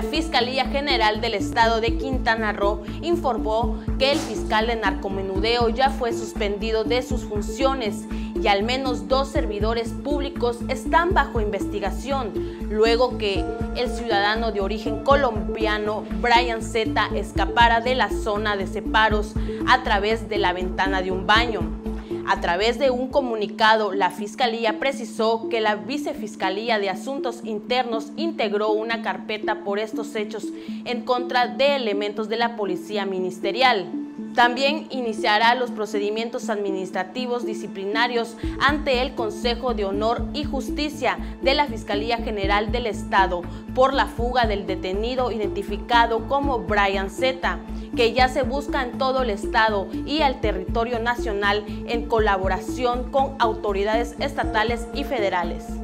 La Fiscalía General del Estado de Quintana Roo informó que el fiscal de narcomenudeo ya fue suspendido de sus funciones y al menos 2 servidores públicos están bajo investigación, luego que el ciudadano de origen colombiano Brian Zeta escapara de la zona de separos a través de la ventana de un baño. A través de un comunicado, la Fiscalía precisó que la Vicefiscalía de Asuntos Internos integró una carpeta por estos hechos en contra de elementos de la Policía Ministerial. También iniciará los procedimientos administrativos disciplinarios ante el Consejo de Honor y Justicia de la Fiscalía General del Estado por la fuga del detenido identificado como Brian Zeta, que ya se busca en todo el estado y al territorio nacional en colaboración con autoridades estatales y federales.